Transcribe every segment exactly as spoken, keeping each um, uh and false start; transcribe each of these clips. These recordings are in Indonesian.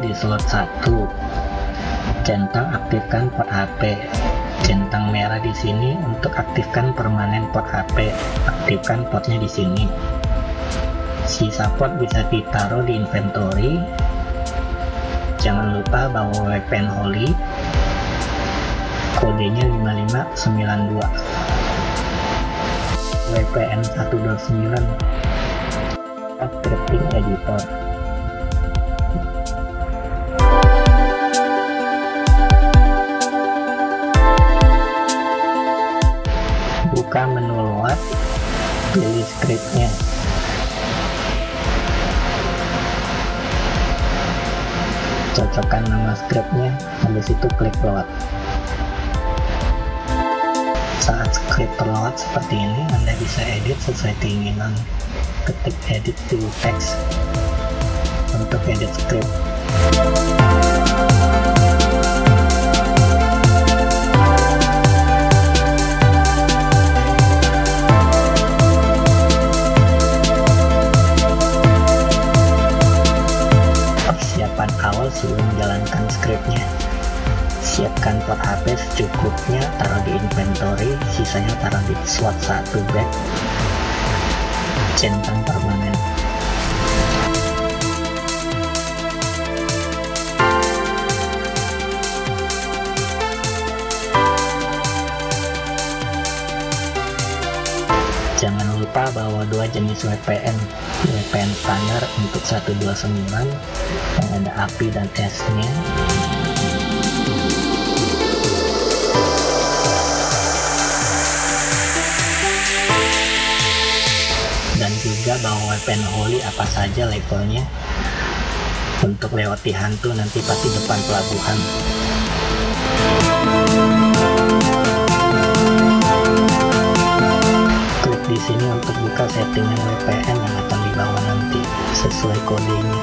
di slot satu. Centang aktifkan port H P. Centang merah di sini untuk aktifkan permanen port H P. Aktifkan portnya di sini. Sisa port bisa ditaruh di inventory. Jangan lupa bawa weapon holy. Kodenya lima lima sembilan dua. W P N seratus dua puluh sembilan. Scripting editor. Buka menu load, pilih scriptnya. Cocokkan nama scriptnya, habis itu klik load. Saat script terload seperti ini, Anda bisa edit sesuai keinginan. Ketik edit to text untuk edit script. Sebelum menjalankan scriptnya, siapkan port H P secukupnya, taruh di inventory, sisanya taruh di slot satu back, centang permanen. Jangan lupa bawa dua jenis W P N, W P N standar untuk seratus dua puluh sembilan yang ada api dan esnya, dan juga bawa W P N holy apa saja levelnya untuk lewati hantu nanti pasti depan pelabuhan. Di sini untuk buka settingan W P N yang akan dibawa nanti sesuai kodenya.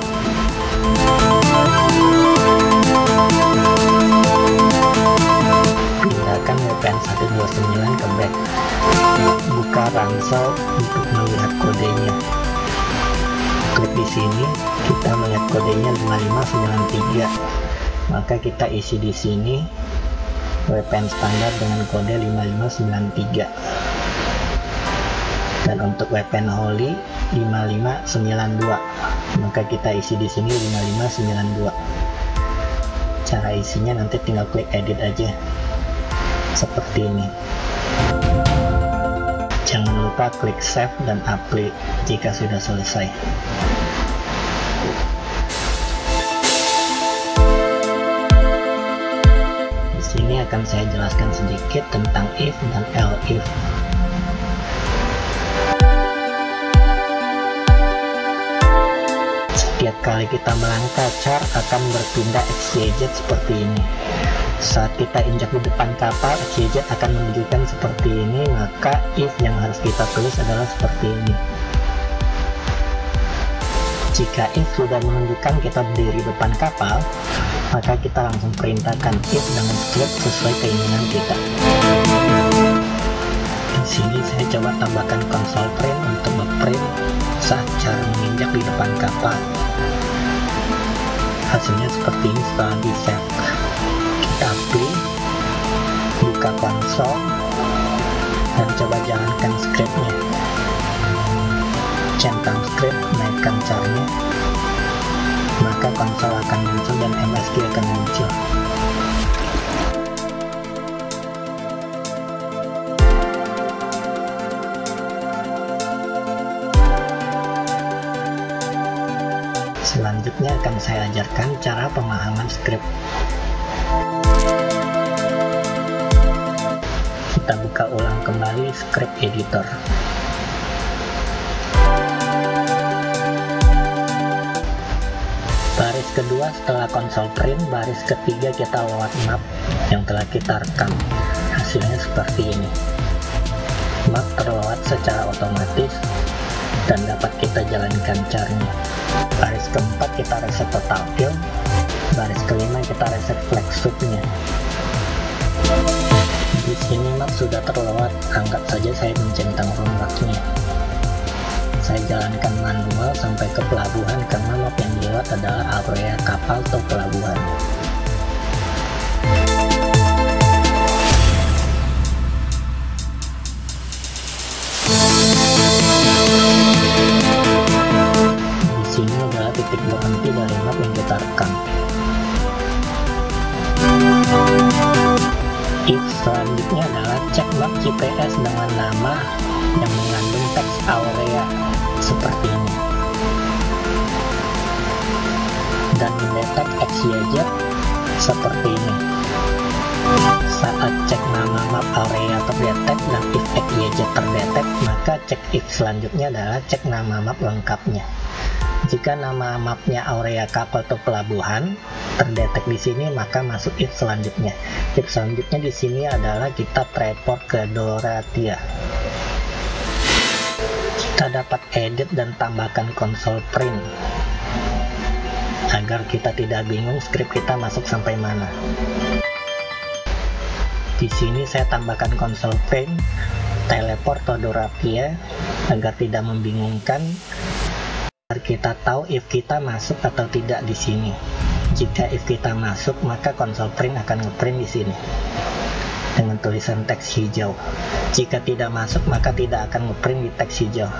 Pindahkan W P N seratus dua puluh sembilan ke back. Buka ransel untuk melihat kodenya. Klik di sini, kita melihat kodenya lima lima sembilan tiga. Maka kita isi di sini W P N standar dengan kode lima lima sembilan tiga. Dan untuk weapon holy lima lima sembilan dua, maka kita isi di sini lima lima sembilan dua. Cara isinya nanti tinggal klik edit aja seperti ini. Jangan lupa klik save dan apply jika sudah selesai. Di sini akan saya jelaskan sedikit tentang if dan elif. Setiap kali kita melangkah, char akan berpindah X Y Z seperti ini. Saat kita injak di depan kapal, X Y Z akan menunjukkan seperti ini, maka if yang harus kita tulis adalah seperti ini. Jika if sudah menunjukkan kita berdiri depan kapal, maka kita langsung perintahkan if dengan script sesuai keinginan kita. Di sini saya coba tambahkan konsol print untuk memprint saat char menginjak di depan kapal. Hasilnya seperti ini setelah di save. Kita pilih, buka konsol, dan coba jalankan scriptnya. Centang script, naikkan carnya, maka konsol akan muncul dan M S G akan muncul. Selanjutnya akan saya ajarkan cara pemahaman script. Kita buka ulang kembali script editor. Baris kedua setelah konsol print, baris ketiga kita load map yang telah kita rekam. Hasilnya seperti ini. Map terload secara otomatis dan dapat kita jalankan caranya. Baris keempat kita reset total kill, baris kelima kita reset flag subnya. Di sini map sudah terlewat, anggap saja saya mencentang rombaknya. saya jalankan manual sampai ke pelabuhan karena map yang dilewat adalah area kapal atau pelabuhan. Di sini adalah titik berhenti dari map yang kita rekam. Tips selanjutnya adalah cek map G P S dengan nama yang mengandung teks area seperti ini dan mendetek X Y Z seperti ini. Saat cek nama map area terdetek dan if X Y Z terdetek, maka cek if selanjutnya adalah cek nama map lengkapnya. Jika nama mapnya area kapal atau pelabuhan terdetek di sini, maka masuk if selanjutnya. If selanjutnya di sini adalah kita teleport ke Doratia. Kita dapat edit dan tambahkan konsol print agar kita tidak bingung script kita masuk sampai mana. Di sini saya tambahkan konsol print teleport ke Doratia agar tidak membingungkan, agar kita tahu if kita masuk atau tidak di sini. Jika if kita masuk, maka konsol print akan ngeprint di sini dengan tulisan teks hijau. Jika tidak masuk, maka tidak akan ngeprint di teks hijau.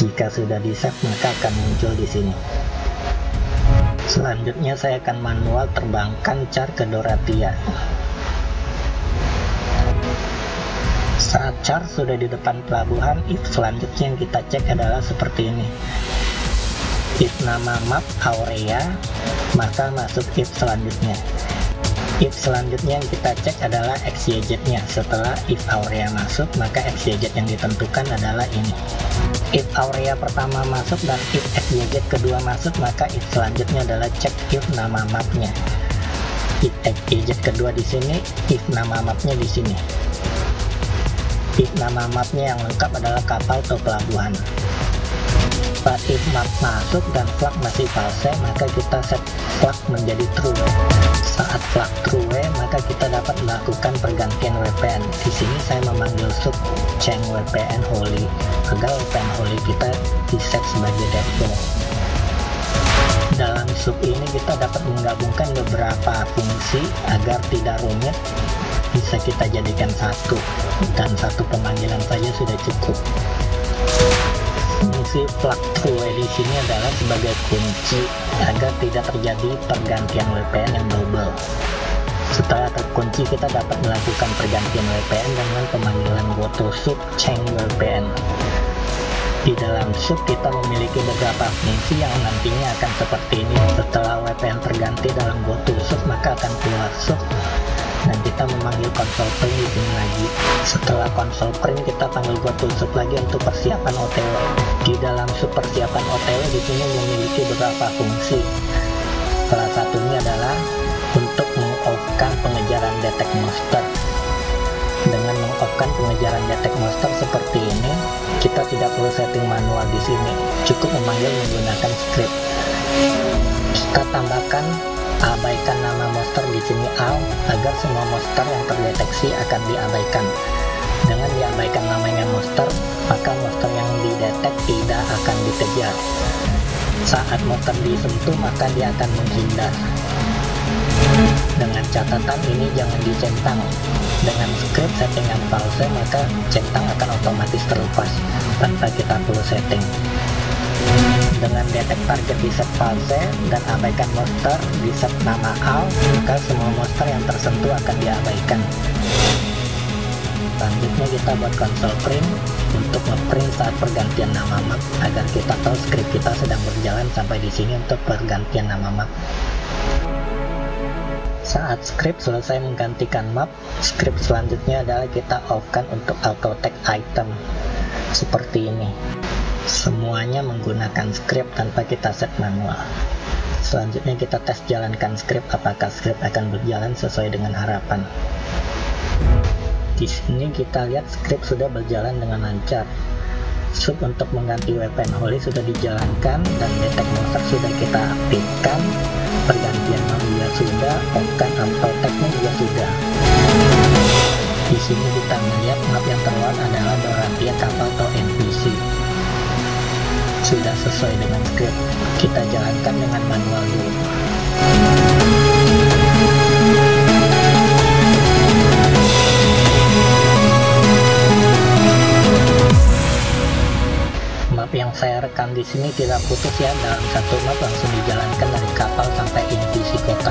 Jika sudah di save, maka akan muncul di sini. Selanjutnya saya akan manual terbangkan char ke Doratia. Saat char sudah di depan pelabuhan, if selanjutnya yang kita cek adalah seperti ini. If nama map area, maka masuk if selanjutnya. If selanjutnya yang kita cek adalah X Y Z-nya. Setelah if area masuk, maka X Y Z yang ditentukan adalah ini. If area pertama masuk dan if X Y Z kedua masuk, maka if selanjutnya adalah cek if nama mapnya. If X Y Z kedua di sini, if nama mapnya di sini. If nama mapnya yang lengkap adalah kapal atau pelabuhan. Setelah if map masuk dan flag masih false, maka kita set flag menjadi true. Saat flag true, maka kita dapat melakukan pergantian W P N. Di sini saya memanggil sub change W P N holy agar W P N holy kita di set sebagai default. Dalam sub ini kita dapat menggabungkan beberapa fungsi agar tidak rumit, bisa kita jadikan satu, dan satu pemanggilan saja sudah cukup. Fungsi flag true di sini adalah sebagai kunci agar tidak terjadi pergantian W P N yang double. Setelah terkunci, kita dapat melakukan pergantian W P N dengan pemanggilan goto sub change W P N. Di dalam sub kita memiliki beberapa fungsi yang nantinya akan seperti ini. Setelah W P N terganti dalam goto sub, maka akan keluar sub dan kita memanggil konsol print di sini lagi. Setelah konsol print, kita panggil goto sub lagi untuk persiapan O T W. Di dalam sub persiapan O T W di sini memiliki beberapa fungsi. Salah satunya adalah untuk meng-offkan pengejaran detect monster. Dengan meng-offkan pengejaran detect monster seperti ini, kita tidak perlu setting manual di sini, cukup memanggil menggunakan script. Kita tambahkan abaikan nama monster di sini all agar semua monster yang terdeteksi akan diabaikan. Dengan diabaikan namanya monster, maka monster yang didetek tidak akan dikejar. Saat monster disentuh, maka dia akan menghindar. Dengan catatan ini jangan dicentang. Dengan script settingan false, maka centang akan otomatis terlepas tanpa kita perlu setting. Dengan detect target di set false dan abaikan monster di set nama all, maka semua monster yang tersentuh akan diabaikan. Selanjutnya kita buat konsol print untuk ngeprint saat pergantian nama map agar kita tahu script kita sedang berjalan sampai di sini untuk pergantian nama map. Saat script selesai menggantikan map, script selanjutnya adalah kita off-kan untuk auto tag item seperti ini. Semuanya menggunakan script tanpa kita set manual. Selanjutnya kita tes jalankan script apakah script akan berjalan sesuai dengan harapan. Di sini kita lihat script sudah berjalan dengan lancar. Sub untuk mengganti W P N holy sudah dijalankan dan detect monster sudah kita aktifkan. Pergantian manual sudah, off-kan auto tag-nya juga sudah. Di sini kita melihat map yang terluar adalah Doratia kapal atau N P C. sudah sesuai dengan script, kita jalankan dengan manual dulu. Map yang saya rekam di sini tidak putus ya, dalam satu map langsung dijalankan dari kapal sampai inti kota.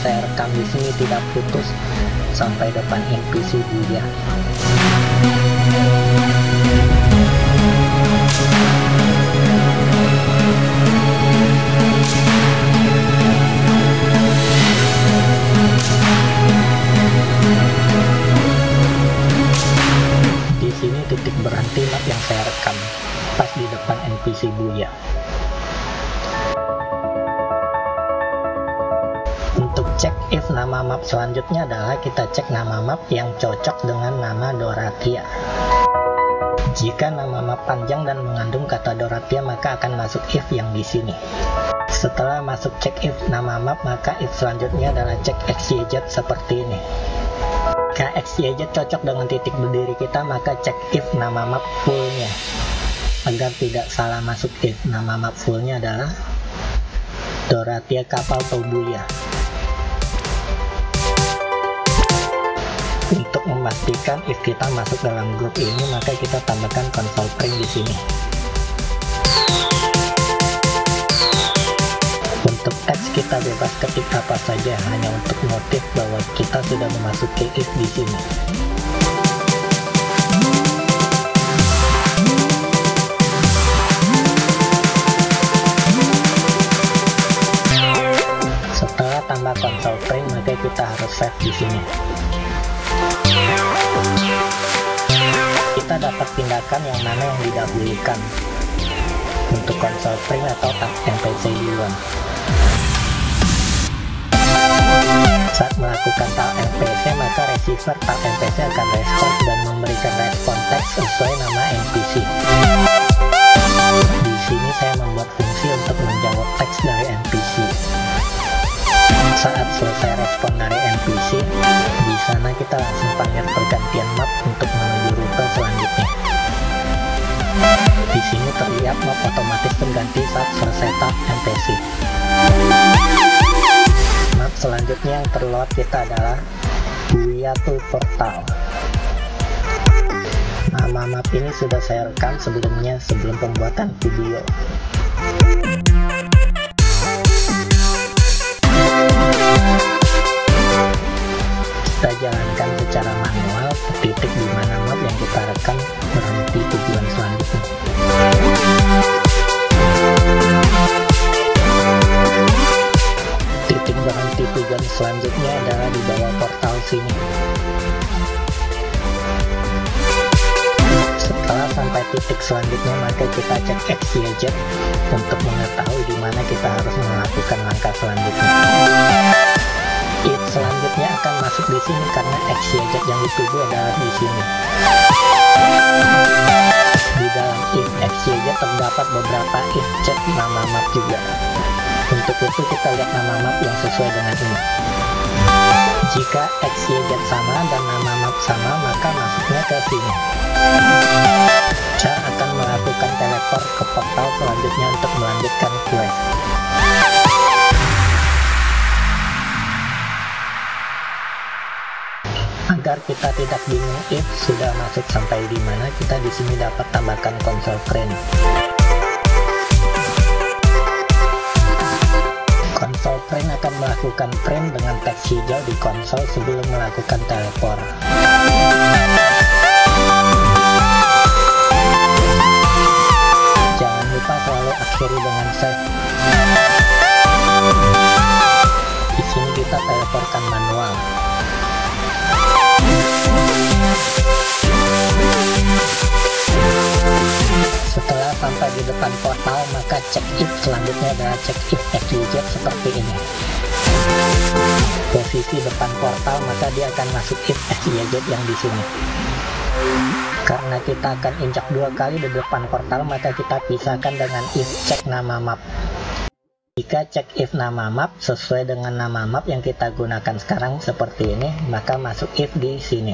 Saya rekam di sini tidak putus sampai depan N P C dia. Di sini titik berhenti map yang saya rekam pas di depan N P C Buya. Untuk cek if nama map selanjutnya adalah kita cek nama map yang cocok dengan nama Doratia. Jika nama map panjang dan mengandung kata Doratia, maka akan masuk if yang di sini. Setelah masuk cek if nama map, maka if selanjutnya adalah cek X Y Z seperti ini. Jika X Y Z cocok dengan titik berdiri kita, maka cek if nama map fullnya. Agar tidak salah masuk if, nama map fullnya adalah Doratia Kapal Tobuya. Untuk memastikan if kita masuk dalam grup ini, maka kita tambahkan konsol print di sini. Untuk teks kita bebas ketik apa saja, hanya untuk notif bahwa kita sudah memasuki if di sini. Setelah tambah konsol print, maka kita harus save di sini. Kita dapat pindahkan yang mana yang didahulukan untuk konsol print atau tab N P C duluan. Saat melakukan tab N P C, maka receiver tab N P C akan respon dan memberikan respon teks sesuai nama N P C. Di sini saya membuat fungsi untuk menjawab teks dari N P C. Saat selesai respon dari N P C, di sana kita langsung panggil pergantian map untuk menuju rute selanjutnya. Di sini terlihat map otomatis berganti saat selesai tab N P C. Map selanjutnya yang terlewat kita adalah Buyato Portal. Nama map ini sudah saya rekam sebelumnya sebelum pembuatan video. Kita jalankan secara manual ke titik di mana map yang kita rekam berhenti tujuan selanjutnya. Titik berhenti tujuan selanjutnya adalah di bawah portal sini. Setelah sampai titik selanjutnya, maka kita cek X Y Z untuk mengetahui di mana kita harus melakukan langkah selanjutnya. If selanjutnya akan masuk di sini karena X Y Z yang dituju adalah di sini. Di dalam if X Y Z terdapat beberapa if cek nama map juga. Untuk itu kita lihat nama map yang sesuai dengan ini. Jika X Y Z sama dan nama map sama, maka masuknya ke sini. Kita akan melakukan teleport ke portal selanjutnya untuk melanjutkan quest. Agar kita tidak bingung if sudah masuk sampai di mana, kita di sini dapat tambahkan konsol print. Konsol print akan melakukan print dengan teks hijau di konsol sebelum melakukan teleport. Jangan lupa selalu akhiri dengan save. Di sini kita teleportkan manual. We'll be right back. di depan portal, maka check-in selanjutnya adalah check-in exit seperti ini. Posisi depan portal, maka dia akan masukin exit yang di sini. Karena kita akan injak dua kali di depan portal, maka kita pisahkan dengan if check nama map. Jika cek if nama map sesuai dengan nama map yang kita gunakan sekarang seperti ini, maka masuk if di sini.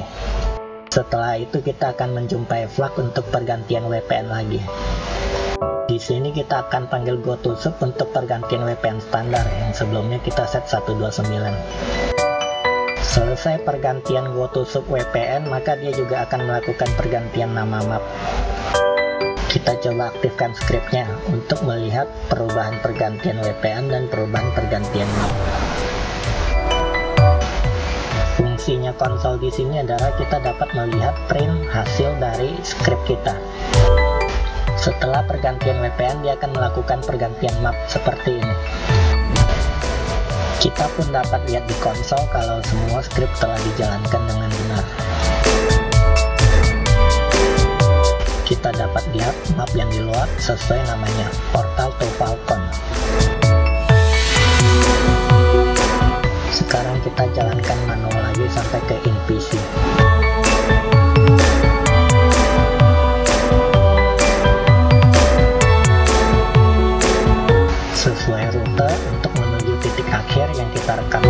Setelah itu kita akan menjumpai flag untuk pergantian W P N lagi. Di sini kita akan panggil go to sub untuk pergantian W P N standar yang sebelumnya kita set seratus dua puluh sembilan. Selesai pergantian go to sub W P N, maka dia juga akan melakukan pergantian nama map. Kita coba aktifkan scriptnya untuk melihat perubahan pergantian W P N dan perubahan pergantian map. Fungsinya konsol di sini adalah kita dapat melihat print hasil dari script kita. Setelah pergantian W P N, dia akan melakukan pergantian map seperti ini. Kita pun dapat lihat di konsol kalau semua script telah dijalankan dengan benar. Kita dapat lihat map yang di luar sesuai namanya, Portal to Falcon. Sekarang kita jalankan manual lagi sampai ke N P C. Sesuai rute untuk menuju titik akhir yang kita rekam.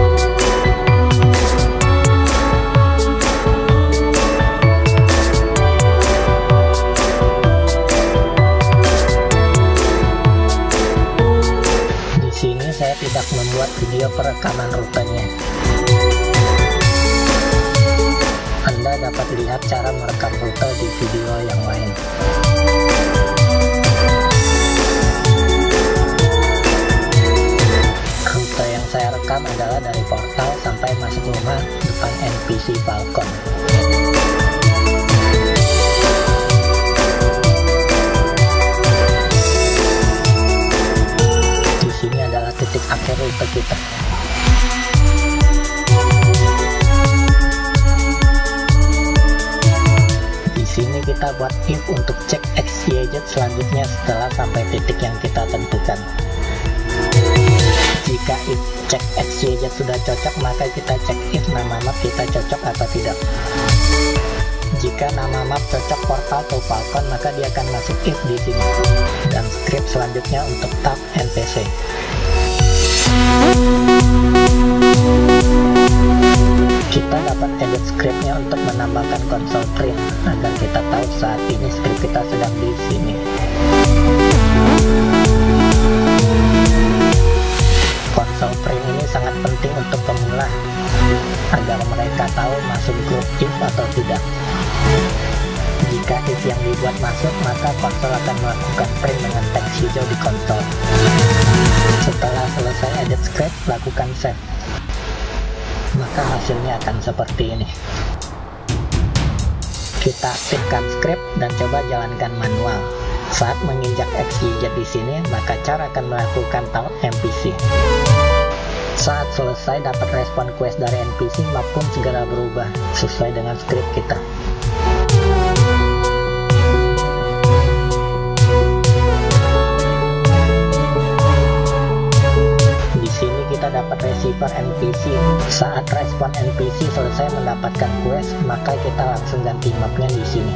Saya tidak membuat video perekaman rutenya. Anda dapat lihat cara merekam rute di video yang lain. Rute yang saya rekam adalah dari portal sampai masuk rumah depan N P C Falcon. Titik akhir rute kita. Di sini kita buat if untuk cek X Y Z selanjutnya setelah sampai titik yang kita tentukan. Jika if cek X Y Z sudah cocok, maka kita cek if nama map kita cocok atau tidak. Jika nama map cocok portal atau Falcon, maka dia akan masuk if di sini. Dan script selanjutnya untuk tab N P C. Kita dapat edit scriptnya untuk menambahkan konsol print agar kita tahu saat ini script kita sedang di sini. Konsol print ini sangat penting untuk pemula agar mereka tahu masuk grup if atau tidak. Jika if yang dibuat masuk, maka konsol akan melakukan print dengan teks hijau di konsol. Setelah selesai edit script, lakukan save. Maka hasilnya akan seperti ini. Kita aktifkan script dan coba jalankan manual. Saat menginjak X Y Z di sini, maka char akan melakukan talk N P C. Saat selesai dapat respon quest dari N P C, map pun segera berubah sesuai dengan script kita. Kita dapat receiver N P C. Saat respon N P C selesai mendapatkan quest, maka kita langsung ganti mapnya di sini.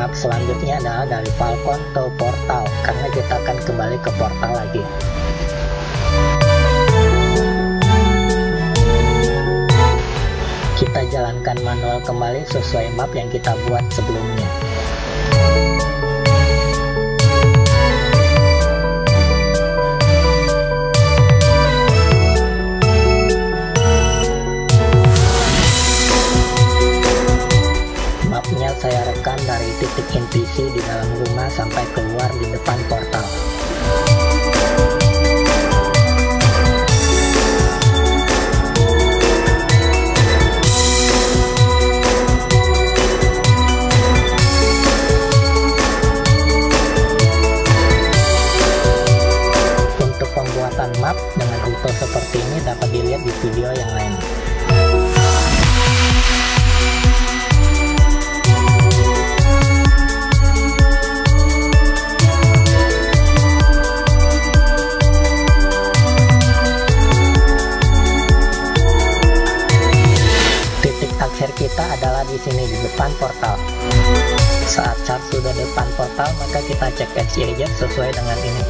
Map selanjutnya adalah dari Falcon ke portal, karena kita akan kembali ke portal lagi. Kita jalankan manual kembali sesuai map yang kita buat sebelumnya. Saya rekam dari titik N P C di dalam rumah sampai keluar di depan portal. Untuk pembuatan map dengan rute seperti ini dapat dilihat di video yang lain. terlihat di sini di depan portal. Saat chart sudah depan portal, maka kita cek X Y Z sesuai dengan ini.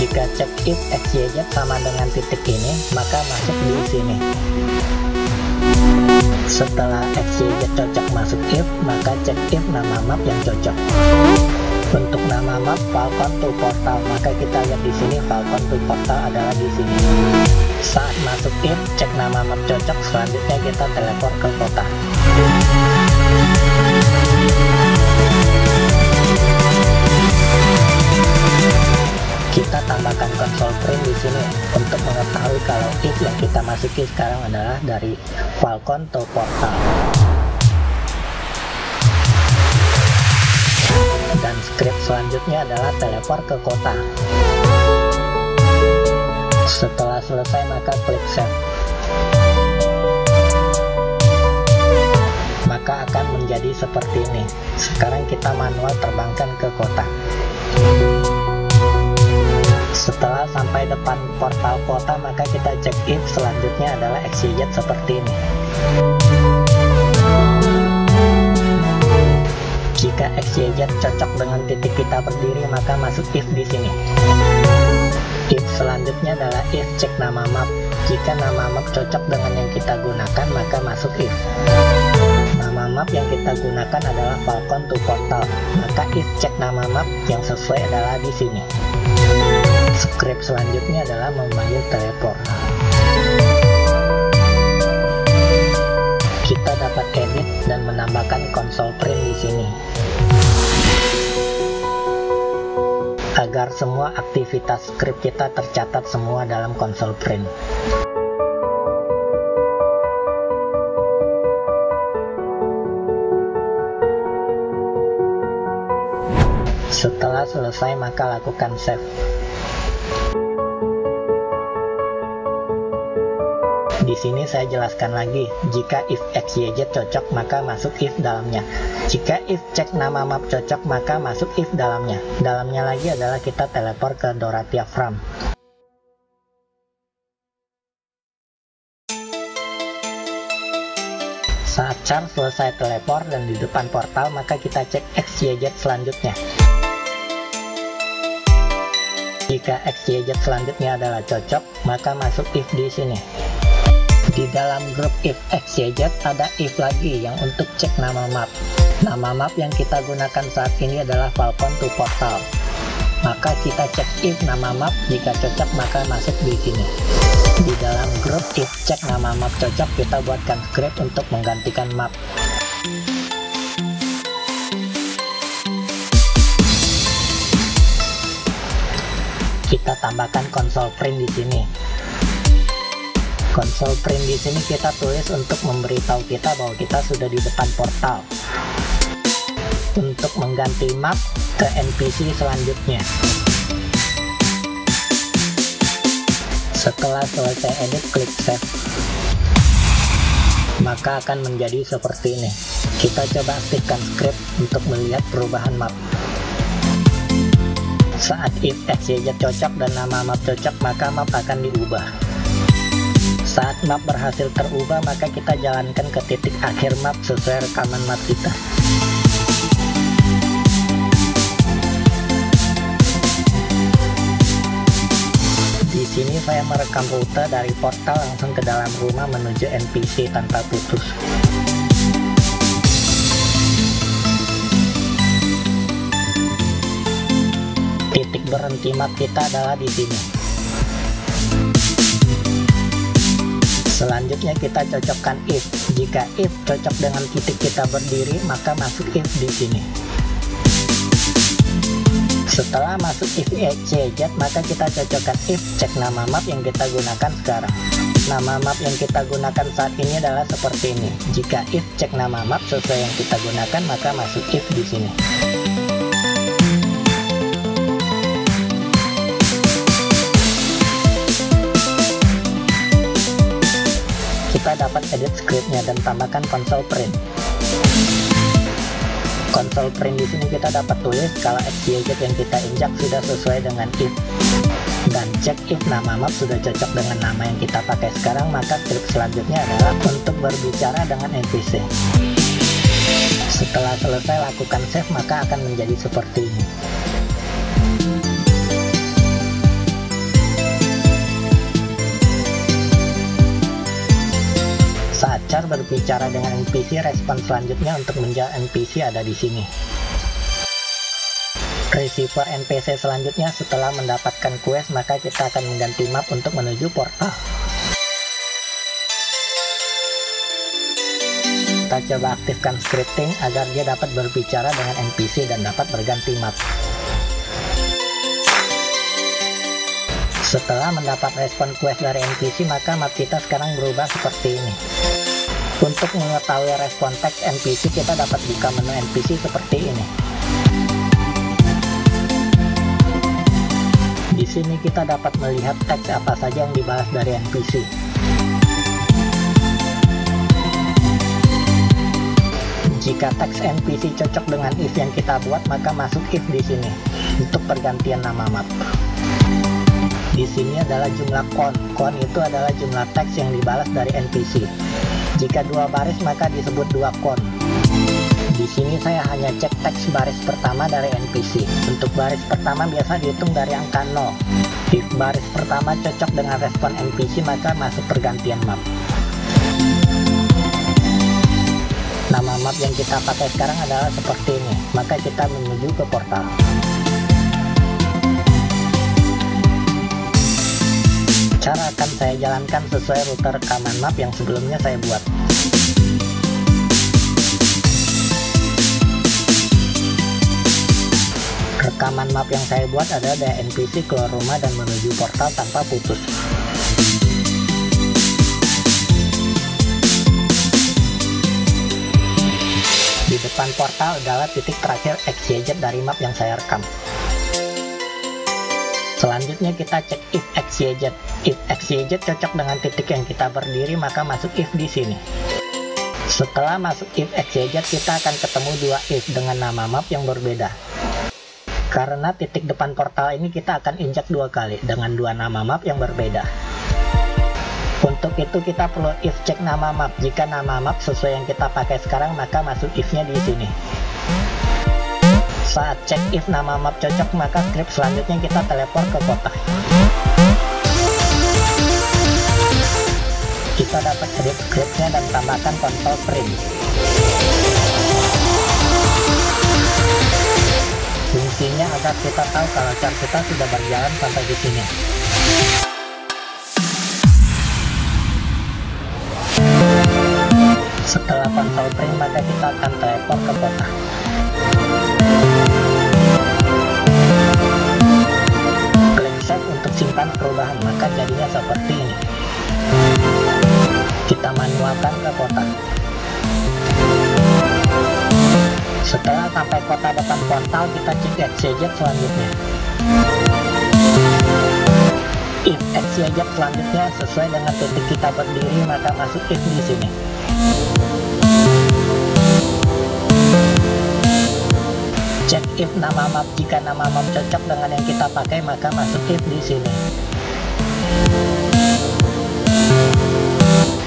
Jika check it X Y Z sama dengan titik ini, maka masuk di sini. Setelah X Y Z cocok masuk if, maka cek if nama map yang cocok. Untuk nama map Falcon to Portal, maka kita lihat di sini Falcon to Portal adalah di sini. Saat masuk in, cek nama map cocok, selanjutnya kita teleport ke kota. Kita tambahkan konsol print di sini untuk mengetahui kalau if yang kita masuki sekarang adalah dari Falcon to Portal. Dan script selanjutnya adalah teleport ke kota. Setelah selesai maka klik save. Maka akan menjadi seperti ini. Sekarang kita manual terbangkan ke kota. Setelah sampai depan portal kota, maka kita check if, selanjutnya adalah X Y Z seperti ini. Jika X Y Z cocok dengan titik kita berdiri, maka masuk if di sini. If selanjutnya adalah if cek nama map. Jika nama map cocok dengan yang kita gunakan, maka masuk if. Nama map yang kita gunakan adalah Falcon to Portal, maka if cek nama map yang sesuai adalah di sini. Script selanjutnya adalah memanggil teleport. Kita dapat edit dan menambahkan konsol print di sini agar semua aktivitas script kita tercatat semua dalam konsol print. Setelah selesai maka lakukan save. Di sini saya jelaskan lagi, jika if X Y Z cocok maka masuk if dalamnya. Jika if cek nama map cocok maka masuk if dalamnya. Dalamnya lagi adalah kita teleport ke Doratia Farm. Saat char selesai teleport dan di depan portal, maka kita cek X Y Z selanjutnya. Jika X Y Z selanjutnya adalah cocok, maka masuk if di sini. Di dalam grup if X Y Z ada if lagi yang untuk cek nama map. Nama map yang kita gunakan saat ini adalah Falcon to Portal. Maka kita cek if nama map, jika cocok maka masuk di sini. Di dalam grup if cek nama map cocok, kita buatkan script untuk menggantikan map. Kita tambahkan konsol print di sini. Konsol print di sini kita tulis untuk memberitahu kita bahwa kita sudah di depan portal. Untuk mengganti map ke N P C selanjutnya. Setelah selesai edit, klik save. Maka akan menjadi seperti ini. Kita coba aktifkan script untuk melihat perubahan map. Saat if X Y Z cocok dan nama map cocok, maka map akan diubah. Saat map berhasil terubah, maka kita jalankan ke titik akhir map sesuai rekaman map kita. Di sini saya merekam rute dari portal langsung ke dalam rumah menuju N P C tanpa putus. Titik berhenti map kita adalah di sini. Selanjutnya kita cocokkan if. Jika if cocok dengan titik kita berdiri, maka masuk if di sini. Setelah masuk if X Y Z, maka kita cocokkan if cek nama map yang kita gunakan sekarang. Nama map yang kita gunakan saat ini adalah seperti ini. Jika if cek nama map sesuai yang kita gunakan, maka masuk if di sini. Kita dapat edit scriptnya dan tambahkan konsol print. Konsol print di sini kita dapat tulis kalau X Y Z yang kita injak sudah sesuai dengan if. dan cek if nama map sudah cocok dengan nama yang kita pakai sekarang. Maka trik selanjutnya adalah untuk berbicara dengan N P C. Setelah selesai lakukan save, maka akan menjadi seperti ini. Saat Char berbicara dengan N P C, respon selanjutnya untuk menjawab N P C ada di sini. Receiver N P C selanjutnya setelah mendapatkan quest, maka kita akan mengganti map untuk menuju portal. Kita coba aktifkan scripting agar dia dapat berbicara dengan N P C dan dapat berganti map. Setelah mendapat respon quest dari N P C, maka map kita sekarang berubah seperti ini. Untuk mengetahui respon teks N P C, kita dapat buka menu N P C seperti ini. Di sini kita dapat melihat teks apa saja yang dibahas dari N P C. Jika teks N P C cocok dengan if yang kita buat, maka masuk if di sini untuk pergantian nama map. Di sini adalah jumlah con. Con itu adalah jumlah teks yang dibalas dari N P C. Jika dua baris, maka disebut dua con. Di sini saya hanya cek teks baris pertama dari N P C. Untuk baris pertama biasa dihitung dari angka nol. If baris pertama cocok dengan respon N P C, maka masuk pergantian map. Nama map yang kita pakai sekarang adalah seperti ini, maka kita menuju ke portal. Cara akan saya jalankan sesuai rute rekaman map yang sebelumnya saya buat. Rekaman map yang saya buat adalah dari N P C keluar rumah dan menuju portal tanpa putus. Di depan portal adalah titik terakhir X Y Z dari map yang saya rekam. Selanjutnya kita cek if X Y Z. If X Y Z cocok dengan titik yang kita berdiri, maka masuk if di sini. Setelah masuk if X Y Z, kita akan ketemu dua if dengan nama map yang berbeda. Karena titik depan portal ini kita akan injak dua kali dengan dua nama map yang berbeda. Untuk itu kita perlu if cek nama map. Jika nama map sesuai yang kita pakai sekarang, maka masuk if-nya di sini. Saat cek if nama map cocok, maka script selanjutnya kita teleport ke kota. Kita dapat script-scriptnya dan tambahkan kontrol print. Fungsinya agar kita tahu kalau char kita sudah berjalan sampai di sini. Setelah konsol print, maka kita akan teleport ke kota. Klik save untuk simpan perubahan, maka jadinya seperti ini. Kita manualkan ke kota. Setelah sampai kota depan portal, kita cek X Y Z selanjutnya. If X Y Z selanjutnya sesuai dengan titik kita berdiri, maka masuk if di sini. Cek if nama map. Jika nama map cocok dengan yang kita pakai, maka masuk if di sini.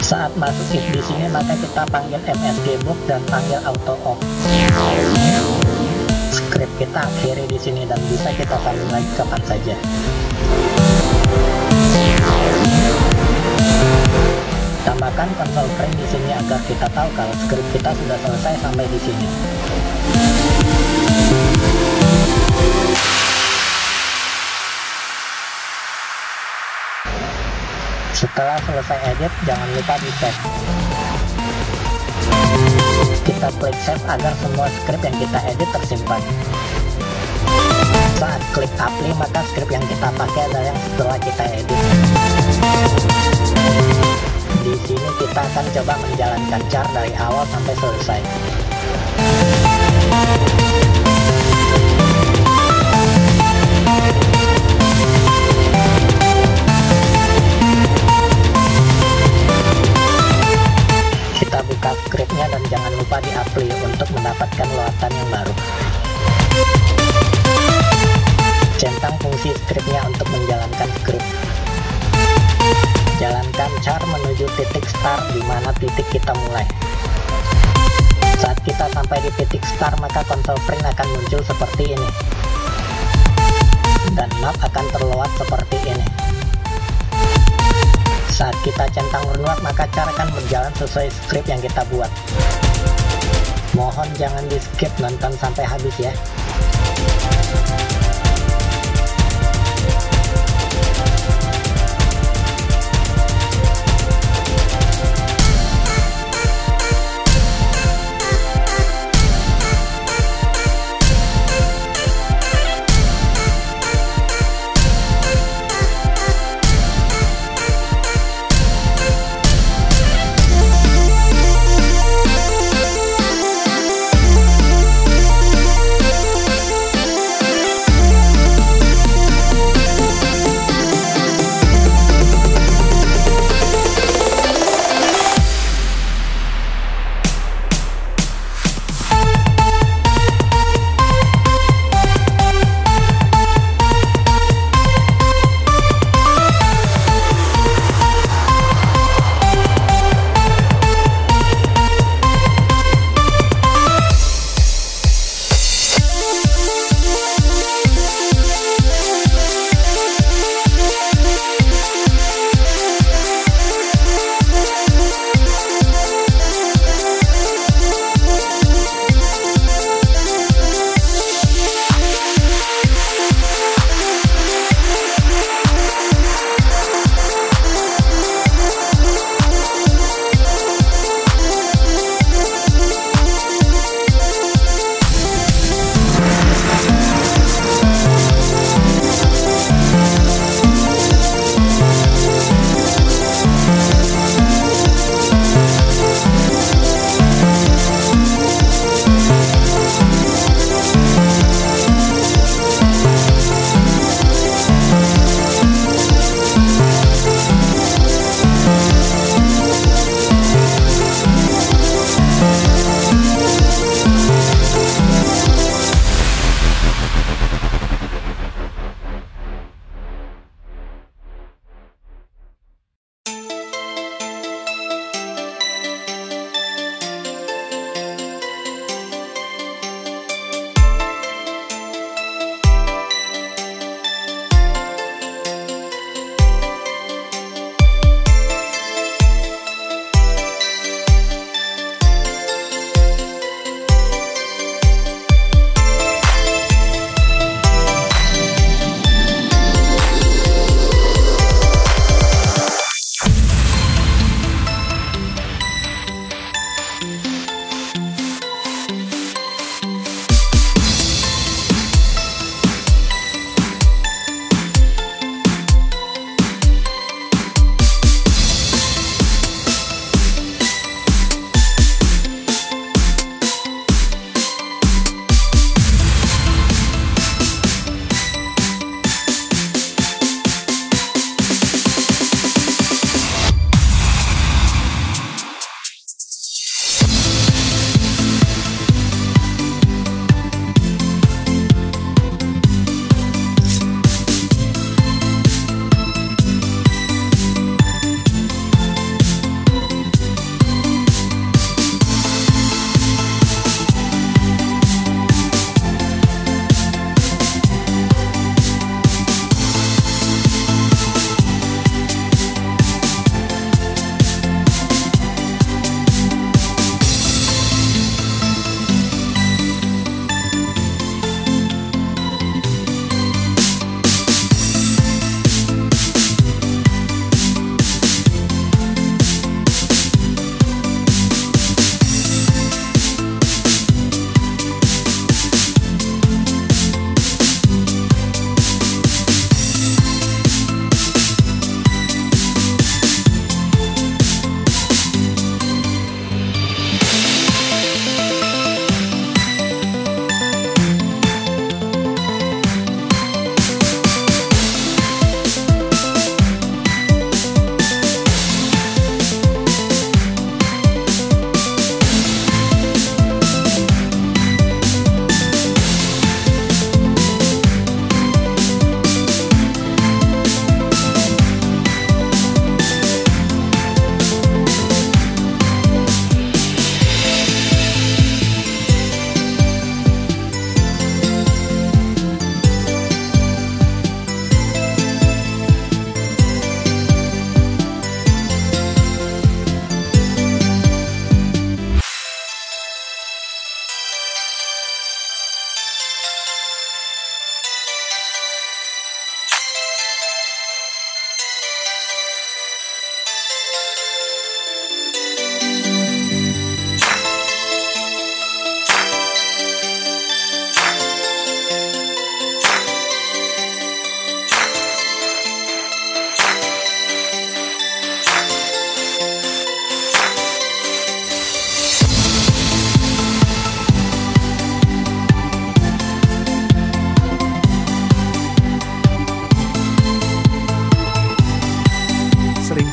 Saat masuk if di sini, maka kita panggil M S G book dan panggil auto off. Script kita akhiri di sini dan bisa kita sambung lagi kapan saja. Tambahkan console print di sini agar kita tahu kalau script kita sudah selesai sampai di sini. Setelah selesai edit, jangan lupa di save. Kita klik save agar semua script yang kita edit tersimpan. Saat klik apply, maka script yang kita pakai adalah yang setelah kita edit. Di sini kita akan coba menjalankan char dari awal sampai selesai. Buka scriptnya dan jangan lupa di apply untuk mendapatkan loatan yang baru. Centang fungsi scriptnya untuk menjalankan titik start, di mana titik kita mulai. Saat kita sampai di titik start, maka konsol print akan muncul seperti ini, dan map akan terload seperti ini. Saat kita centang reload, maka cara akan berjalan sesuai script yang kita buat. Mohon jangan di skip, nonton sampai habis ya.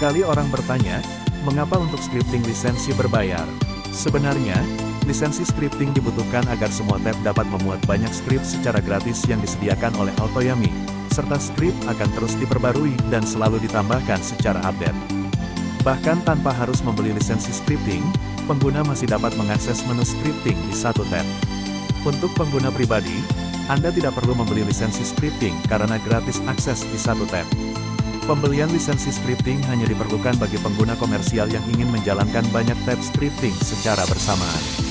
Seringkali orang bertanya, mengapa untuk scripting lisensi berbayar? Sebenarnya, lisensi scripting dibutuhkan agar semua tab dapat memuat banyak skrip secara gratis yang disediakan oleh Autoyami, serta skrip akan terus diperbarui dan selalu ditambahkan secara update. Bahkan tanpa harus membeli lisensi scripting, pengguna masih dapat mengakses menu scripting di satu tab. Untuk pengguna pribadi, Anda tidak perlu membeli lisensi scripting karena gratis akses di satu tab. Pembelian lisensi scripting hanya diperlukan bagi pengguna komersial yang ingin menjalankan banyak tab scripting secara bersamaan.